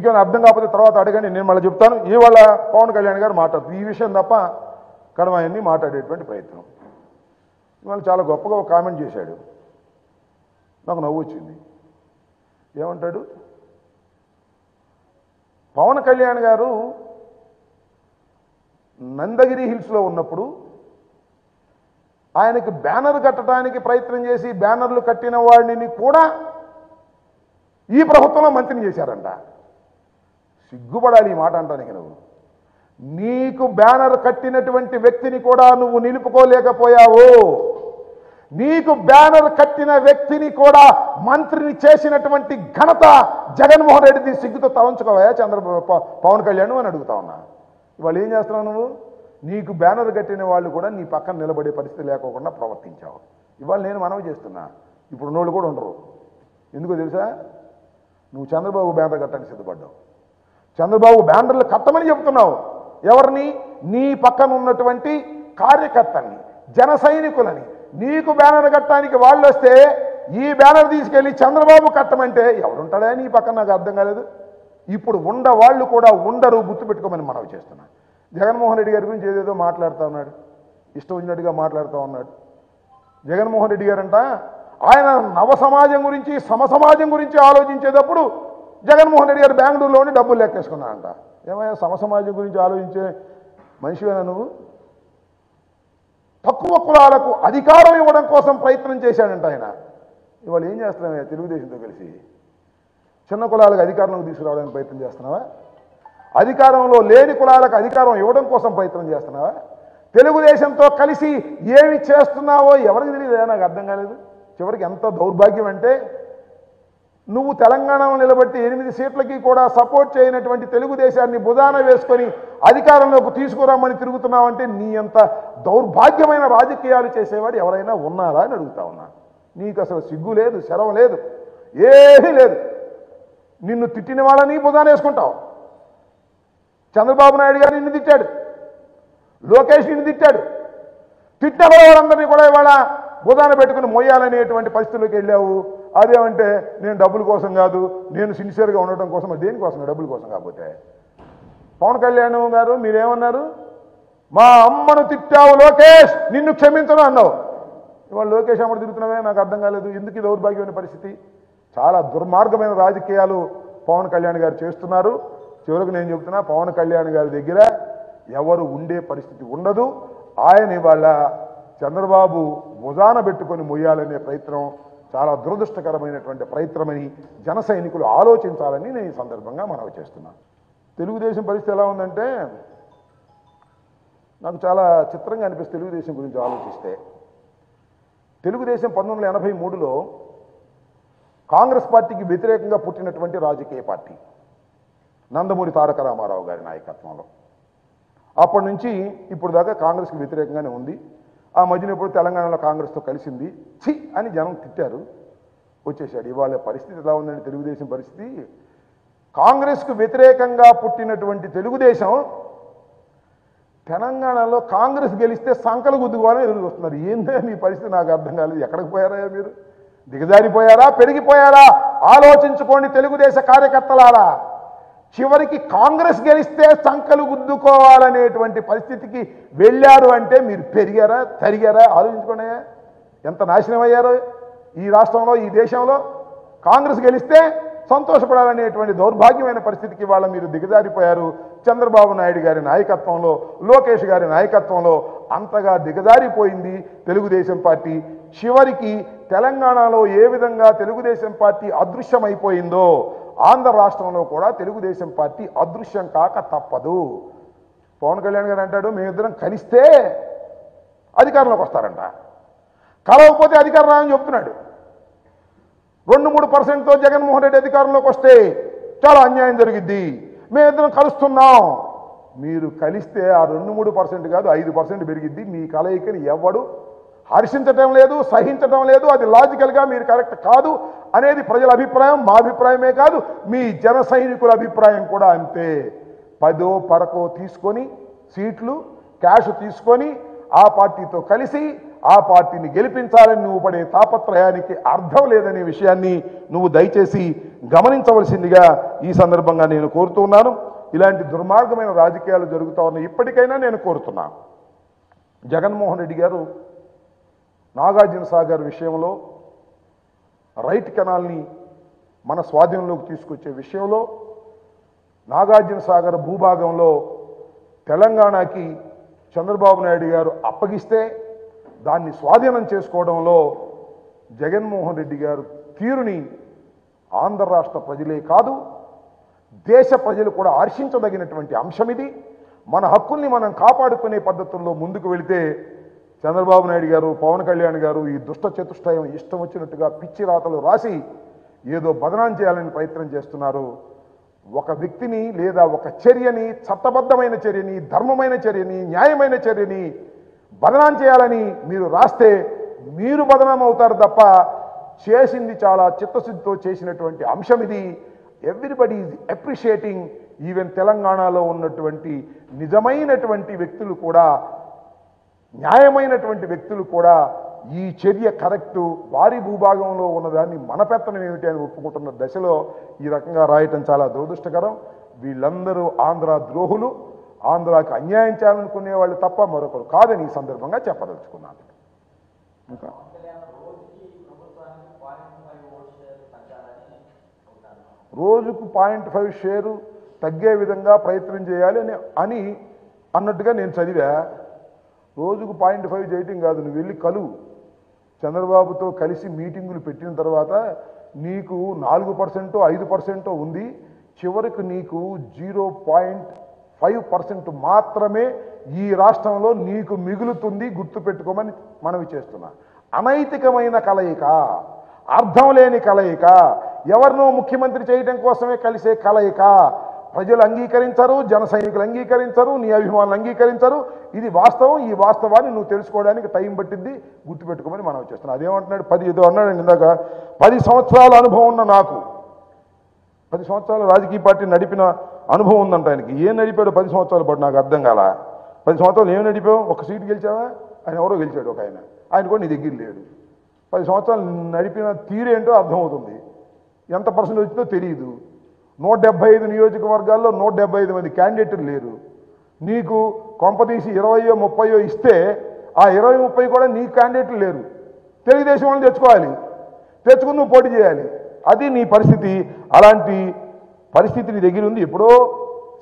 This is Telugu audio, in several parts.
మీకేమైనా అర్థం కాకపోతే తర్వాత అడగండి నేను మళ్ళీ చెప్తాను ఇవాళ పవన్ కళ్యాణ్ గారు మాట్లాడుతూ ఈ విషయం తప్ప కడవయన్ని మాట్లాడేటువంటి ప్రయత్నం ఇవాళ చాలా గొప్పగా ఒక కామెంట్ చేశాడు నాకు నవ్వు వచ్చింది ఏమంటాడు పవన్ కళ్యాణ్ గారు నందగిరి హిల్స్లో ఉన్నప్పుడు ఆయనకు బ్యానర్ కట్టడానికి ప్రయత్నం చేసి బ్యానర్లు కట్టిన వాడిని కూడా ఈ ప్రభుత్వంలో మంత్రిని చేశారంట సిగ్గుపడాలి ఈ మాట అంటానికి నువ్వు నీకు బ్యానర్ కట్టినటువంటి వ్యక్తిని కూడా నువ్వు నిలుపుకోలేకపోయావు నీకు బ్యానర్ కట్టిన వ్యక్తిని కూడా మంత్రిని చేసినటువంటి ఘనత జగన్మోహన్ రెడ్డిది సిగ్గుతో తలంచుకోవాయా చంద్రబాబు పవన్ కళ్యాణ్ అని అడుగుతా ఉన్నా ఇవాళ ఏం చేస్తున్నావు నువ్వు నీకు బ్యానర్ కట్టిన వాళ్ళు కూడా నీ పక్కన నిలబడే పరిస్థితి లేకోకుండా ప్రవర్తించావు ఇవాళ నేను మనవి చేస్తున్నా ఇప్పుడు ఉన్నోళ్ళు కూడా ఉండరు ఎందుకో తెలుసా నువ్వు చంద్రబాబు బ్యానర్ కట్టడానికి సిద్ధపడ్డావు చంద్రబాబు బ్యానర్లు కట్టమని చెప్తున్నావు ఎవరిని నీ పక్కన ఉన్నటువంటి కార్యకర్తని జన సైనికులని నీకు బ్యానర్ కట్టడానికి వాళ్ళు వస్తే ఈ బ్యానర్ తీసుకెళ్ళి చంద్రబాబు కట్టమంటే ఎవరుంటాడా నీ పక్కన నాకు అర్థం కాలేదు ఇప్పుడు ఉండవాళ్ళు కూడా ఉండరు గుర్తుపెట్టుకోమని మనవి చేస్తున్నా జగన్మోహన్ రెడ్డి గారి గురించి ఏదేదో మాట్లాడుతూ ఉన్నాడు ఇష్టం ఉన్నట్టుగా మాట్లాడుతూ ఉన్నాడు జగన్మోహన్ రెడ్డి గారంట ఆయన నవ సమాజం గురించి సమ సమాజం గురించి ఆలోచించేటప్పుడు జగన్మోహన్ రెడ్డి గారు బెంగళూరులోని డబ్బులు లెక్కేసుకున్నారంట ఏమయ్యా సమ సమాజం గురించి ఆలోచించే మనిషివేనా నువ్వు తక్కువ కులాలకు అధికారం ఇవ్వడం కోసం ప్రయత్నం చేశాడంట ఆయన ఇవాళ ఏం చేస్తున్నావయ్యా తెలుగుదేశంతో కలిసి చిన్న కులాలకు అధికారంలోకి తీసుకురావడానికి ప్రయత్నం చేస్తున్నావా అధికారంలో లేని కులాలకు అధికారం ఇవ్వడం కోసం ప్రయత్నం చేస్తున్నావా తెలుగుదేశంతో కలిసి ఏమి చేస్తున్నావో ఎవరికి తెలియదా నాకు అర్థం కాలేదు చివరికి ఎంత దౌర్భాగ్యం అంటే నువ్వు తెలంగాణలో నిలబట్టి 8 సీట్లకి కూడా సపోర్ట్ చేయనటువంటి తెలుగుదేశాన్ని భుజాన వేసుకొని అధికారంలోకి తీసుకురామని తిరుగుతున్నావంటే నీ అంత దౌర్భాగ్యమైన రాజకీయాలు చేసేవాడు ఎవరైనా ఉన్నారా అని అడుగుతా ఉన్నా నీకు అసలు సిగ్గు లేదు శరం లేదు ఏమీ లేదు నిన్ను తిట్టిన వాళ్ళని భుజాన వేసుకుంటావు చంద్రబాబు నాయుడు గారు నిన్ను తిట్టాడు లోకేష్ నిన్ను తిట్టాడు తిట్టిన వాళ్ళందరినీ కూడా ఇవాళ భుజాన పెట్టుకుని మొయ్యాలనేటువంటి పరిస్థితుల్లోకి వెళ్ళావు అదేమంటే నేను డబ్బుల కోసం కాదు నేను సిన్సియర్గా ఉండటం కోసం దేనికోసం డబ్బుల కోసం కాకపోతే పవన్ కళ్యాణ్ గారు మీరేమన్నారు మా అమ్మను తిట్టావు లోకేష్ నిన్ను క్షమించను అన్నావు ఇవాళ లోకేష్ అమ్మను తిరుగుతున్నావే నాకు అర్థం కాలేదు ఎందుకు ఇది దౌర్భాగ్యమైన పరిస్థితి చాలా దుర్మార్గమైన రాజకీయాలు పవన్ కళ్యాణ్ గారు చేస్తున్నారు చివరకు నేను చెబుతున్నా పవన్ కళ్యాణ్ గారి దగ్గర ఎవరు ఉండే పరిస్థితి ఉండదు ఆయన ఇవాళ చంద్రబాబు భుజాన పెట్టుకొని మొయ్యాలనే ప్రయత్నం చాలా దురదృష్టకరమైనటువంటి ప్రయత్నమని జన సైనికులు ఆలోచించాలని నేను ఈ సందర్భంగా మనవి చేస్తున్నాను తెలుగుదేశం పరిస్థితి ఎలా ఉందంటే నాకు చాలా చిత్రంగా అనిపిస్తుంది తెలుగుదేశం గురించి ఆలోచిస్తే తెలుగుదేశం 1983లో కాంగ్రెస్ పార్టీకి వ్యతిరేకంగా పుట్టినటువంటి రాజకీయ పార్టీ నందమూరి తారక రామారావు గారి నాయకత్వంలో అప్పటి నుంచి ఇప్పుడు దాకా కాంగ్రెస్కి వ్యతిరేకంగానే ఉంది ఆ మధ్యన ఇప్పుడు తెలంగాణలో కాంగ్రెస్తో కలిసింది ఛీ అని జనం తిట్టారు వచ్చేశాడు ఇవాళ పరిస్థితి ఎలా ఉందండి తెలుగుదేశం పరిస్థితి కాంగ్రెస్కు వ్యతిరేకంగా పుట్టినటువంటి తెలుగుదేశం తెలంగాణలో కాంగ్రెస్ గెలిస్తే సంకలు గుద్దుకోవాలని ఎదురు చూస్తున్నారు ఏందే మీ పరిస్థితి నాకు అర్థం కాలేదు ఎక్కడికి పోయారా మీరు దిగజారిపోయారా పెరిగిపోయారా ఆలోచించుకోండి తెలుగుదేశ కార్యకర్తలారా చివరికి కాంగ్రెస్ గెలిస్తే సంకలు గుద్దుకోవాలనేటువంటి పరిస్థితికి వెళ్ళారు అంటే మీరు పెరిగారా తరిగారా ఆలోచించుకునే ఎంత నాశనం అయ్యారో ఈ రాష్ట్రంలో ఈ దేశంలో కాంగ్రెస్ గెలిస్తే సంతోషపడాలనేటువంటి దౌర్భాగ్యమైన పరిస్థితికి వాళ్ళ మీరు దిగజారిపోయారు చంద్రబాబు నాయుడు గారి నాయకత్వంలో లోకేష్ గారి నాయకత్వంలో అంతగా దిగజారిపోయింది తెలుగుదేశం పార్టీ చివరికి తెలంగాణలో ఏ విధంగా తెలుగుదేశం పార్టీ అదృశ్యమైపోయిందో ఆంధ్ర రాష్ట్రంలో కూడా తెలుగుదేశం పార్టీ అదృశ్యం కాక తప్పదు పవన్ కళ్యాణ్ గారు అంటాడు మేమిద్దరం కలిస్తే అధికారంలోకి వస్తారంట కలవకపోతే అధికారం రాని చెప్తున్నాడు 2-3%తో జగన్మోహన్ రెడ్డి అధికారంలోకి వస్తే చాలా అన్యాయం జరిగిద్ది మేమిద్దరం కలుస్తున్నాం మీరు కలిస్తే ఆ 2-3% కాదు 5% పెరిగిద్ది మీ కలయికని ఎవ్వడు హర్షించటం లేదు సహించటం లేదు అది లాజికల్గా మీరు కరెక్ట్ కాదు అనేది ప్రజల అభిప్రాయం మా అభిప్రాయమే కాదు మీ జన సైనికుల అభిప్రాయం కూడా అంతే 10-11 తీసుకొని సీట్లు క్యాష్ తీసుకొని ఆ పార్టీతో కలిసి ఆ పార్టీని గెలుపించాలని నువ్వు పడే తాపత్రయానికి అర్థం లేదనే విషయాన్ని నువ్వు దయచేసి గమనించవలసిందిగా ఈ సందర్భంగా నేను కోరుతున్నాను। ఇలాంటి దుర్మార్గమైన రాజకీయాలు జరుగుతా ఉన్న ఇప్పటికైనా నేను కోరుతున్నాను। జగన్మోహన్ రెడ్డి గారు నాగార్జున సాగర్ విషయంలో రైట్ కెనాల్ని మన స్వాధీనంలోకి తీసుకొచ్చే విషయంలో నాగార్జున సాగర్ భూభాగంలో తెలంగాణకి చంద్రబాబు నాయుడు గారు అప్పగిస్తే దాన్ని స్వాధీనం చేసుకోవడంలో జగన్మోహన్ రెడ్డి గారు తీరుని ఆంధ్ర రాష్ట్ర ప్రజలే కాదు దేశ ప్రజలు కూడా హర్షించదగినటువంటి అంశం ఇది। మన హక్కుల్ని మనం కాపాడుకునే పద్ధతుల్లో ముందుకు వెళితే చంద్రబాబు నాయుడు గారు పవన్ కళ్యాణ్ గారు ఈ దుష్ట చతుష్టయం ఇష్టం వచ్చినట్టుగా పిచ్చి రాతలు రాసి ఏదో బదనాం చేయాలని ప్రయత్నం చేస్తున్నారు। ఒక వ్యక్తిని లేదా ఒక చర్యని చట్టబద్ధమైన చర్యని ధర్మమైన చర్యని న్యాయమైన చర్యని బదనాం చేయాలని మీరు రాస్తే మీరు బదనాం అవుతారు తప్ప చేసింది చాలా చిత్తశుద్ధితో చేసినటువంటి అంశం ఇది। ఎవ్రీబడి ఈజ్ అప్రిషియేటింగ్ ఈవెన్ తెలంగాణలో ఉన్నటువంటి నిజమైనటువంటి వ్యక్తులు కూడా న్యాయమైనటువంటి వ్యక్తులు కూడా ఈ చర్య కరెక్టు వారి భూభాగంలో ఉన్నదాన్ని మన పెత్తనం ఏమిటి అని ఒప్పుకుంటున్న దశలో ఈ రకంగా రాయటం చాలా దురదృష్టకరం। వీళ్ళందరూ ఆంధ్ర ద్రోహులు ఆంధ్రాకి అన్యాయం చేయాలనుకునే వాళ్ళు తప్ప మరొకరు కాదని ఈ సందర్భంగా చెప్పదలుచుకున్నాను। ఇంకా రోజుకు 0.5 షేరు తగ్గే విధంగా ప్రయత్నం చేయాలి అని అన్నట్టుగా నేను చదివా। రోజుకు 0.5 చేయటం కాదు, నువ్వు వెళ్ళి కలువు, చంద్రబాబుతో కలిసి మీటింగులు పెట్టిన తర్వాత నీకు 4% 5% ఉంది, చివరికి నీకు 0.5% మాత్రమే ఈ రాష్ట్రంలో నీకు మిగులుతుంది గుర్తుపెట్టుకోమని మనవి చేస్తున్నా। అనైతికమైన కలయిక, అర్థం లేని కలయిక, ఎవరినో ముఖ్యమంత్రి చేయడం కోసమే కలిసే కలయిక ప్రజలు అంగీకరించరు, జన సైనికులు అంగీకరించరు, నీ అభిమానులు అంగీకరించరు। ఇది వాస్తవం, ఈ వాస్తవాన్ని నువ్వు తెలుసుకోవడానికి టైం పట్టింది గుర్తుపెట్టుకోమని మనం చేస్తున్నాం। అదేమంటున్నాడు, 10 ఏదో అన్నాడు ఇందాక, 10 సంవత్సరాల అనుభవం ఉన్న నాకు, 10 సంవత్సరాలు రాజకీయ పార్టీ నడిపిన అనుభవం ఉందంట ఆయనకి। ఏం నడిపాడు 10 సంవత్సరాల పాటు నాకు అర్థం కాల। 10 సంవత్సరాలు ఏం నడిపావు? ఒక సీటు గెలిచావా? ఆయన ఎవరో గెలిచాడు, ఒక ఆయన, ఆయన కూడా నీ దగ్గర లేడు। 10 సంవత్సరాలు నడిపిన తీరేంటో అర్థమవుతుంది, ఎంత పర్సెంట్ వచ్చిందో తెలియదు। 175 నియోజకవర్గాల్లో 175 మంది క్యాండిడేట్లు లేరు, నీకు కొంపతీసి 20 30 ఇస్తే ఆ 20 30 కూడా నీ క్యాండిడేట్లు లేరు, తెలుగుదేశం వాళ్ళని తెచ్చుకోవాలి, తెచ్చుకుని నువ్వు పోటీ చేయాలి, అది నీ పరిస్థితి। అలాంటి పరిస్థితి నీ దగ్గర ఉంది, ఎప్పుడో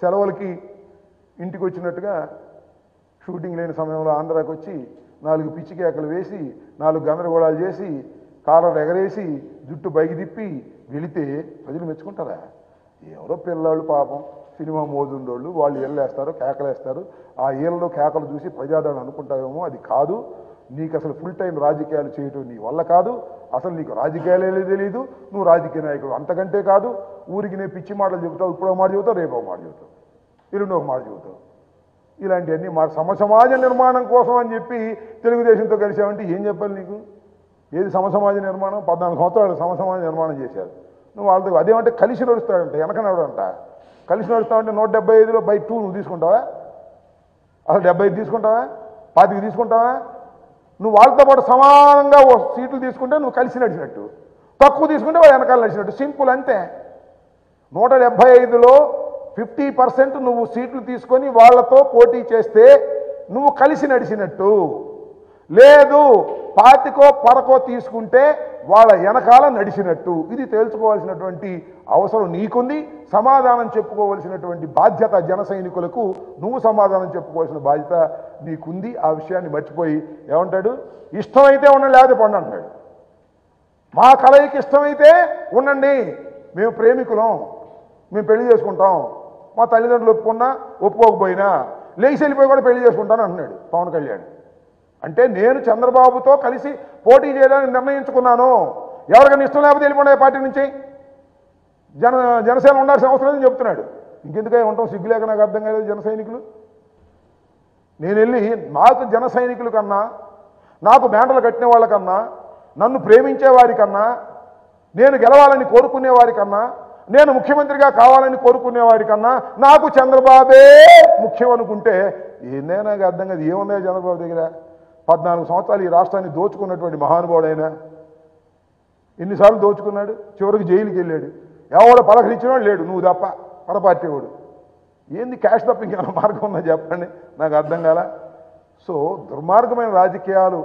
సెలవులకి ఇంటికి వచ్చినట్టుగా షూటింగ్ లేని సమయంలో ఆంధ్రాకి వచ్చి 4 పిచ్చి కేకలు వేసి 4 గందరగోళాలు చేసి కాలర్ ఎగరేసి జుట్టు పైకి తిప్పి వెళితే ప్రజలు మెచ్చుకుంటారా? ఎవరో పిల్లవాళ్ళు పాపం సినిమా మోజుండోళ్ళు వాళ్ళు ఏళ్ళేస్తారు కేకలేస్తారు, ఆ ఏళ్ళలో కేకలు చూసి ప్రజాదరణ అనుకుంటావేమో, అది కాదు। నీకు అసలు ఫుల్ టైం రాజకీయాలు చేయటం నీ వల్ల కాదు, అసలు నీకు రాజకీయాలే తెలియదు, నువ్వు రాజకీయ నాయకుడు అంతకంటే కాదు। ఊరికి నేను పిచ్చి మాటలు చెబుతావు, ఇప్పుడు ఒక మాట చెబుతావు, రేపు ఒక మాట చెబుతావు, ఇల్లుండి ఒక మాట చెబుతావు, ఇలాంటివన్నీ మాట సమాజ నిర్మాణం కోసం అని చెప్పి తెలుగుదేశంతో కలిసావంటే ఏం చెప్పాలి నీకు? ఏది సమాజ నిర్మాణం? 14 సంవత్సరాలు సమాజ నిర్మాణం చేశారు, నువ్వు వాళ్ళతో అదేమంటే కలిసి నడుస్తాడంట, వెనక నడవంట, కలిసి నడుస్తామంటే 175లో 2 నువ్వు తీసుకుంటావా? అసలు 75 తీసుకుంటావా? 25 తీసుకుంటావా? నువ్వు వాళ్ళతో పాటు సమానంగా సీట్లు తీసుకుంటే నువ్వు కలిసి నడిచినట్టు, తక్కువ తీసుకుంటే వాళ్ళు వెనకాల నడిచినట్టు, సింపుల్ అంతే। 175లో 50% నువ్వు సీట్లు తీసుకొని వాళ్ళతో పోటీ చేస్తే నువ్వు కలిసి నడిచినట్టు, లేదు 25కో 30కో తీసుకుంటే వాళ్ళ వెనకాల నడిచినట్టు। ఇది తేల్చుకోవాల్సినటువంటి అవసరం నీకుంది, సమాధానం చెప్పుకోవాల్సినటువంటి బాధ్యత జన సైనికులకు నువ్వు సమాధానం చెప్పుకోవాల్సిన బాధ్యత నీకుంది। ఆ విషయాన్ని మర్చిపోయి ఏమంటాడు, ఇష్టమైతే ఉండండి లేకపోతే పండు అంటాడు, మా కలయికి ఇష్టమైతే ఉండండి, మేము ప్రేమికులం, మేము పెళ్లి చేసుకుంటాం, మా తల్లిదండ్రులు ఒప్పుకున్నా ఒప్పుకోకపోయినా లేచి వెళ్ళిపోయి కూడా పెళ్లి చేసుకుంటాను అంటున్నాడు పవన్ కళ్యాణ్। అంటే నేను చంద్రబాబుతో కలిసి పోటీ చేయడానికి నిర్ణయించుకున్నాను, ఎవరికైనా ఇష్టం లేకపోతే వెళ్ళిపోయి పార్టీ నుంచి జనసేన ఉండాల్సిన అవసరం లేదని చెప్తున్నాడు। ఇంకెందుకే ఉంటాం సిగ్గులేక, నాకు అర్థం కాలేదు జన సైనికులు, నేను వెళ్ళి నాకు జన సైనికుల కన్నా, నాకు బ్యాండలు కట్టిన వాళ్ళకన్నా, నన్ను ప్రేమించే వారికన్నా, నేను గెలవాలని కోరుకునే వారికన్నా, నేను ముఖ్యమంత్రిగా కావాలని కోరుకునే వారికన్నా నాకు చంద్రబాబే ముఖ్యం అనుకుంటే ఏందో నాకు అర్థం కాదు. ఏమున్నాయో చంద్రబాబు దగ్గర? 14 సంవత్సరాలు ఈ రాష్ట్రాన్ని దోచుకున్నటువంటి మహానుభావుడైనా ఎన్నిసార్లు దోచుకున్నాడు? చివరికి జైలుకి వెళ్ళాడు. ఎవడో పలకరించినోడు లేడు, నువ్వు తప్ప పొరపాటు వాడు. ఏంది క్యాష్ తప్ప ఇంకేమైనా మార్గం ఉందా చెప్పండి, నాకు అర్థం కాల. సో దుర్మార్గమైన రాజకీయాలు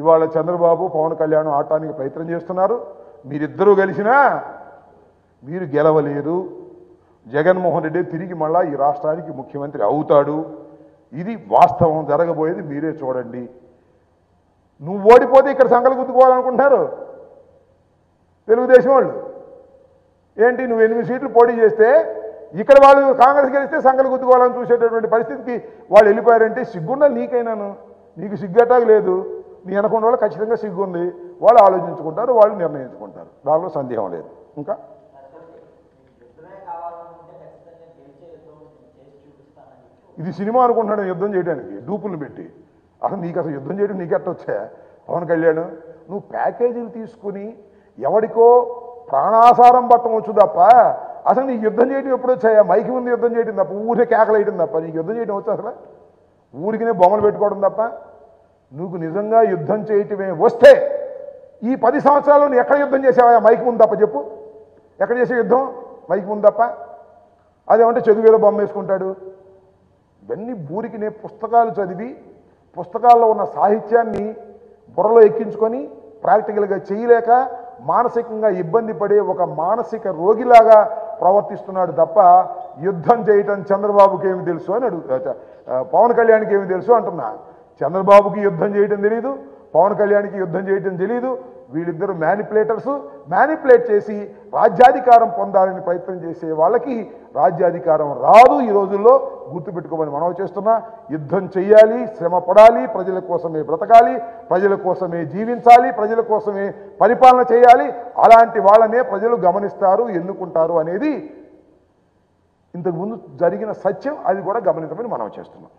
ఇవాళ చంద్రబాబు పవన్ కళ్యాణ్ ఆడటానికి ప్రయత్నం చేస్తున్నారు. మీరిద్దరూ కలిసినా మీరు గెలవలేరు. జగన్మోహన్ రెడ్డి తిరిగి మళ్ళా ఈ రాష్ట్రానికి ముఖ్యమంత్రి అవుతాడు. ఇది వాస్తవం, జరగబోయేది మీరే చూడండి. నువ్వు ఓడిపోతే ఇక్కడ సంకలు గుద్దుకోవాలనుకుంటున్నారు తెలుగుదేశం వాళ్ళు. ఏంటి, నువ్వు 8 సీట్లు పోటీ చేస్తే ఇక్కడ వాళ్ళు కాంగ్రెస్ గెలిస్తే సంకలు గుద్దుకోవాలని చూసేటటువంటి పరిస్థితికి వాళ్ళు వెళ్ళిపోయారంటే సిగ్గుండాలి నీకైనాను. నీకు సిగ్గటాక లేదు, నీ అనుకున్న వాళ్ళు ఖచ్చితంగా సిగ్గుంది. వాళ్ళు ఆలోచించుకుంటారు, వాళ్ళు నిర్ణయించుకుంటారు, దానిలో సందేహం లేదు. ఇంకా ఇది సినిమా అనుకుంటున్నాడు యుద్ధం చేయడానికి డూపుల్ని పెట్టి. అసలు నీకు అసలు యుద్ధం చేయడం నీకెట్టొచ్చా పవన్ కళ్యాణ్? నువ్వు ప్యాకేజీలు తీసుకుని ఎవరికో ప్రాణాసారం పట్టం వచ్చు తప్ప అసలు నీకు యుద్ధం చేయడం ఎప్పుడు వచ్చాయా? మైకి ముందు యుద్ధం చేయడం తప్ప, ఊరికే కేకలు వేయడం తప్ప నీకు యుద్ధం చేయడం వచ్చు? అసలు ఊరికినే బొమ్మలు పెట్టుకోవడం తప్ప నువ్వు నిజంగా యుద్ధం చేయటమే వస్తే ఈ 10 సంవత్సరాలు నువ్వు ఎక్కడ యుద్ధం చేసావా మైకి ముందు తప్ప? చెప్పు, ఎక్కడ చేసే యుద్ధం మైకి ముందు తప్ప? అదేమంటే చెగువేలో బొమ్మ వేసుకుంటాడు. ఇవన్నీ బూరికి నేను పుస్తకాలు చదివి పుస్తకాల్లో ఉన్న సాహిత్యాన్ని బుర్రలో ఎక్కించుకొని ప్రాక్టికల్గా చేయలేక మానసికంగా ఇబ్బంది పడే ఒక మానసిక రోగిలాగా ప్రవర్తిస్తున్నాడు తప్ప యుద్ధం చేయటం చంద్రబాబుకి ఏమి తెలుసు అని అడుగుతా, పవన్ కళ్యాణ్కి ఏమి తెలుసు అంటున్నా. చంద్రబాబుకి యుద్ధం చేయటం తెలియదు, పవన్ కళ్యాణ్కి యుద్ధం చేయటం తెలియదు. వీళ్ళిద్దరు మ్యానిపులేటర్స్. మ్యానిపులేట్ చేసి రాజ్యాధికారం పొందాలని ప్రయత్నం చేసే వాళ్ళకి రాజ్యాధికారం రాదు ఈ రోజుల్లో, గుర్తుపెట్టుకోమని మనం చేస్తున్నా. యుద్ధం చేయాలి, శ్రమ పడాలి, ప్రజల కోసమే బ్రతకాలి, ప్రజల కోసమే జీవించాలి, ప్రజల కోసమే పరిపాలన చేయాలి. అలాంటి వాళ్ళనే ప్రజలు గమనిస్తారు, ఎన్నుకుంటారు అనేది ఇంతకుముందు జరిగిన సత్యం. అది కూడా గమనించమని మనం చేస్తున్నాం.